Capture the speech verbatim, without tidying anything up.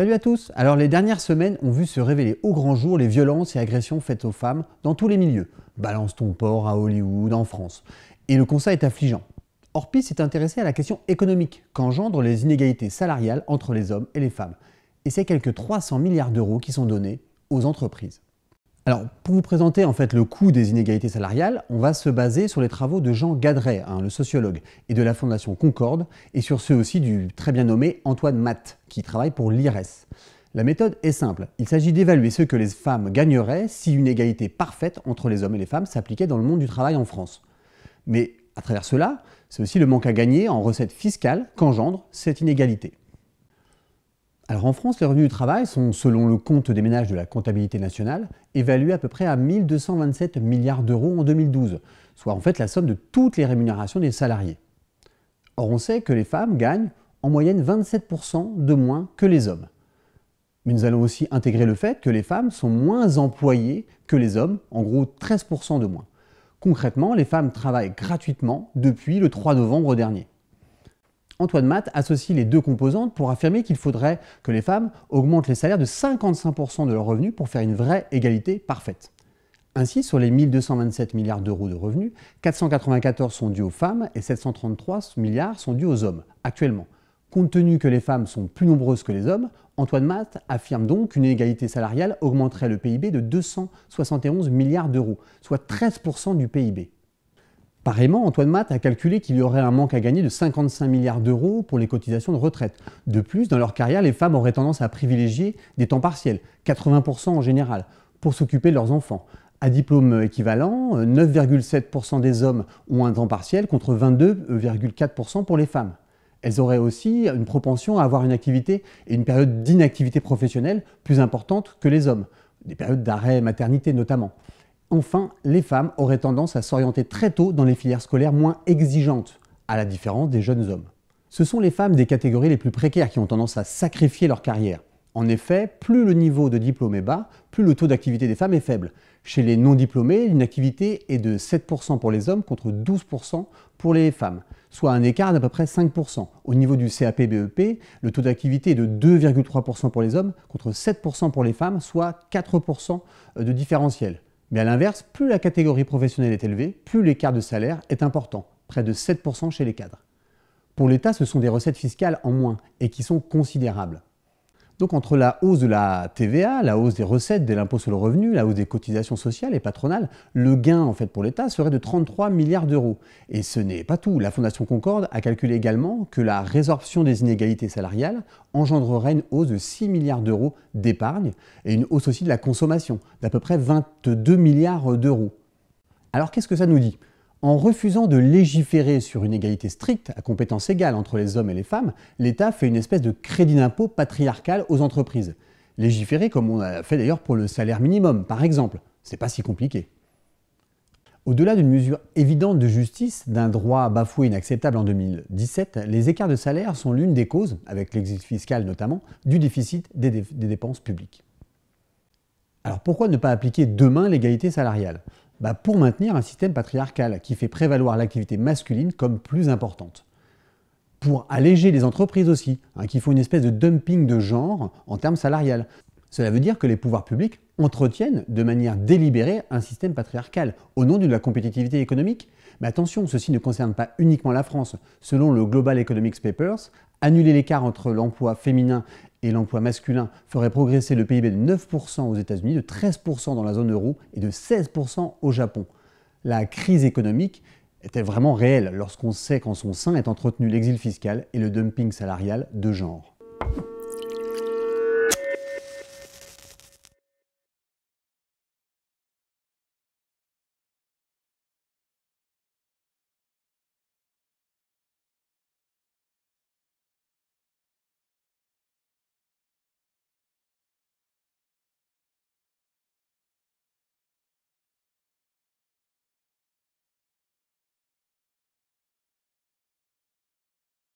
Salut à tous! Alors les dernières semaines ont vu se révéler au grand jour les violences et agressions faites aux femmes dans tous les milieux. Balance ton porc à Hollywood, en France. Et le constat est affligeant. Orpi s'est intéressé à la question économique qu'engendrent les inégalités salariales entre les hommes et les femmes. Et c'est quelques trois cents milliards d'euros qui sont donnés aux entreprises. Alors pour vous présenter en fait le coût des inégalités salariales, on va se baser sur les travaux de Jean Gadret, hein, le sociologue, et de la Fondation Concorde, et sur ceux aussi du très bien nommé Antoine Matt, qui travaille pour l'I R E S. La méthode est simple, il s'agit d'évaluer ce que les femmes gagneraient si une égalité parfaite entre les hommes et les femmes s'appliquait dans le monde du travail en France. Mais à travers cela, c'est aussi le manque à gagner en recettes fiscales qu'engendre cette inégalité. Alors en France, les revenus du travail sont, selon le compte des ménages de la comptabilité nationale, évalués à peu près à mille deux cent vingt-sept milliards d'euros en deux mille douze, soit en fait la somme de toutes les rémunérations des salariés. Or on sait que les femmes gagnent en moyenne vingt-sept pour cent de moins que les hommes. Mais nous allons aussi intégrer le fait que les femmes sont moins employées que les hommes, en gros treize pour cent de moins. Concrètement, les femmes travaillent gratuitement depuis le trois novembre dernier. Antoine Matt associe les deux composantes pour affirmer qu'il faudrait que les femmes augmentent les salaires de cinquante-cinq pour cent de leurs revenus pour faire une vraie égalité parfaite. Ainsi, sur les mille deux cent vingt-sept milliards d'euros de revenus, quatre cent quatre-vingt-quatorze sont dus aux femmes et sept cent trente-trois milliards sont dus aux hommes, actuellement. Compte tenu que les femmes sont plus nombreuses que les hommes, Antoine Matt affirme donc qu'une égalité salariale augmenterait le P I B de deux cent soixante et onze milliards d'euros, soit treize pour cent du P I B. Pareillement, Antoine Matt a calculé qu'il y aurait un manque à gagner de cinquante-cinq milliards d'euros pour les cotisations de retraite. De plus, dans leur carrière, les femmes auraient tendance à privilégier des temps partiels, quatre-vingts pour cent en général, pour s'occuper de leurs enfants. À diplôme équivalent, neuf virgule sept pour cent des hommes ont un temps partiel contre vingt-deux virgule quatre pour cent pour les femmes. Elles auraient aussi une propension à avoir une activité et une période d'inactivité professionnelle plus importante que les hommes, des périodes d'arrêt maternité notamment. Enfin, les femmes auraient tendance à s'orienter très tôt dans les filières scolaires moins exigeantes, à la différence des jeunes hommes. Ce sont les femmes des catégories les plus précaires qui ont tendance à sacrifier leur carrière. En effet, plus le niveau de diplôme est bas, plus le taux d'activité des femmes est faible. Chez les non-diplômés, l'inactivité est de sept pour cent pour les hommes contre douze pour cent pour les femmes, soit un écart d'à peu près cinq pour cent. Au niveau du C A P B E P, le taux d'activité est de deux virgule trois pour cent pour les hommes contre sept pour cent pour les femmes, soit quatre pour cent de différentiel. Mais à l'inverse, plus la catégorie professionnelle est élevée, plus l'écart de salaire est important, près de sept pour cent chez les cadres. Pour l'État, ce sont des recettes fiscales en moins et qui sont considérables. Donc entre la hausse de la T V A, la hausse des recettes, de l'impôt sur le revenu, la hausse des cotisations sociales et patronales, le gain en fait pour l'État serait de trente-trois milliards d'euros. Et ce n'est pas tout, la Fondation Concorde a calculé également que la résorption des inégalités salariales engendrerait une hausse de six milliards d'euros d'épargne et une hausse aussi de la consommation, d'à peu près vingt-deux milliards d'euros. Alors qu'est-ce que ça nous dit ? En refusant de légiférer sur une égalité stricte, à compétence égale entre les hommes et les femmes, l'État fait une espèce de crédit d'impôt patriarcal aux entreprises. Légiférer comme on a fait d'ailleurs pour le salaire minimum, par exemple. C'est pas si compliqué. Au-delà d'une mesure évidente de justice, d'un droit bafoué inacceptable en deux mille dix-sept, les écarts de salaire sont l'une des causes, avec l'exil fiscal notamment, du déficit des, dé- des dépenses publiques. Alors pourquoi ne pas appliquer demain l'égalité salariale ? Bah pour maintenir un système patriarcal qui fait prévaloir l'activité masculine comme plus importante. Pour alléger les entreprises aussi, hein, qui font une espèce de dumping de genre en termes salariales. Cela veut dire que les pouvoirs publics entretiennent de manière délibérée un système patriarcal au nom de la compétitivité économique. Mais attention, ceci ne concerne pas uniquement la France. Selon le Global Economics Papers, annuler l'écart entre l'emploi féminin et l'emploi masculin ferait progresser le P I B de neuf pour cent aux États-Unis, de treize pour cent dans la zone euro et de seize pour cent au Japon. La crise économique était vraiment réelle lorsqu'on sait qu'en son sein est entretenu l'exil fiscal et le dumping salarial de genre.